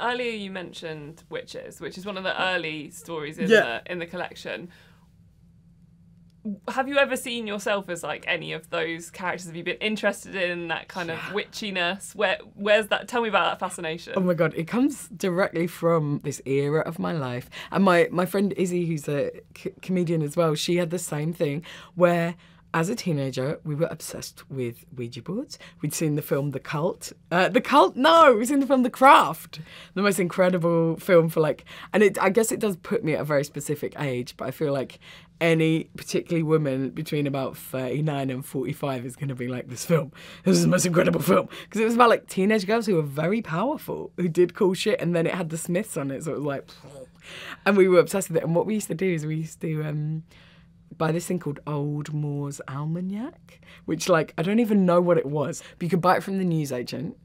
Earlier you mentioned witches, which is one of the early stories in, yeah, in the collection. Have you ever seen yourself as like any of those characters? Have you been interested in that kind of witchiness? Where's that? Tell me about that fascination. Oh my God, it comes directly from this era of my life. And my friend Izzy, who's a comedian as well, she had the same thing where as a teenager, we were obsessed with Ouija boards. We'd seen the film The Cult. We'd seen the film The Craft, the most incredible film for like, and it, I guess it does put me at a very specific age, but I feel like any particularly woman between about 39 and 45 is going to be like, this film, this is the most incredible film. Because it was about like teenage girls who were very powerful, who did cool shit, and then it had The Smiths on it, so it was like, and we were obsessed with it. And what we used to do is we used to, buy this thing called Old Moore's Almanac, which like, I don't even know what it was, but you could buy it from the newsagent,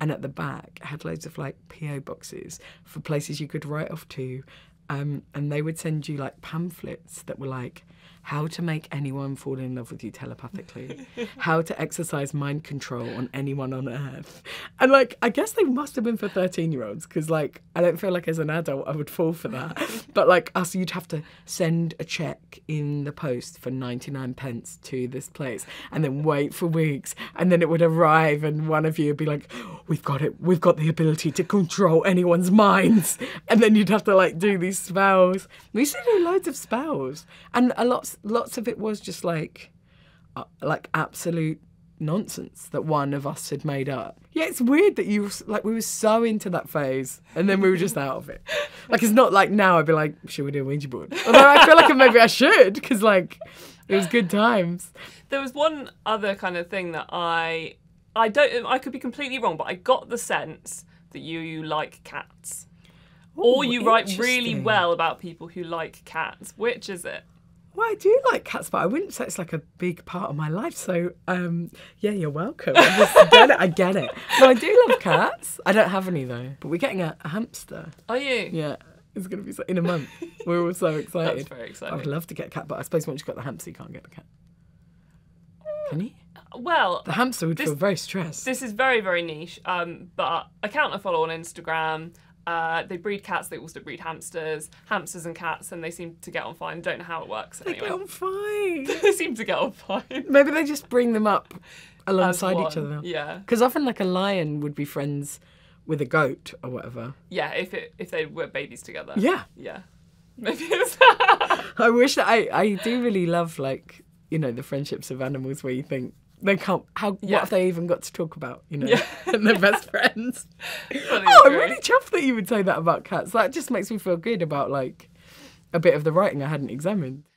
and at the back had loads of like PO boxes for places you could write off to, and they would send you like pamphlets that were like, how to make anyone fall in love with you telepathically, how to exercise mind control on anyone on earth. And like, I guess they must have been for 13-year-olds, because like, I don't feel like as an adult I would fall for that. But like us, you'd have to send a check in the post for 99 pence to this place and then wait for weeks. And then it would arrive and one of you would be like, we've got it. We've got the ability to control anyone's minds. And then you'd have to like do these spells. We used to do loads of spells. And lots of it was just like absolute nonsense that one of us had made up. Yeah, it's weird that you like we were so into that phase and then we were just out of it. Like it's not like now I'd be like, should we do a Ouija board? Although I feel like maybe I should, because like it was good times. There was one other kind of thing that I could be completely wrong, but I got the sense that you like cats. Ooh, or you write really well about people who like cats. Which is it? Well, I do like cats, but I wouldn't say it's like a big part of my life. So, yeah, you're welcome. I get it. No, I do love cats. I don't have any, though. But we're getting a hamster. Are you? Yeah. It's going to be in a month. We're all so excited. That's very exciting. I would love to get a cat, but I suppose once you've got the hamster, you can't get the cat. Can you? Well... The hamster would feel very stressed. This is very, very niche. But account I follow on Instagram... they breed cats, they also breed hamsters and cats, and they seem to get on fine. Don't know how it works. They anyway. Get on fine. They seem to get on fine. Maybe they just bring them up alongside each other. Yeah. Because often like a lion would be friends with a goat or whatever. Yeah, if they were babies together. Yeah. Yeah. Maybe it's that. I wish that I do really love like, you know, the friendships of animals where you think, they can't. How? Yeah. What have they even got to talk about? You know, yeah. And they're best friends. Oh, I'm really chuffed that you would say that about cats. That just makes me feel good about like a bit of the writing I hadn't examined.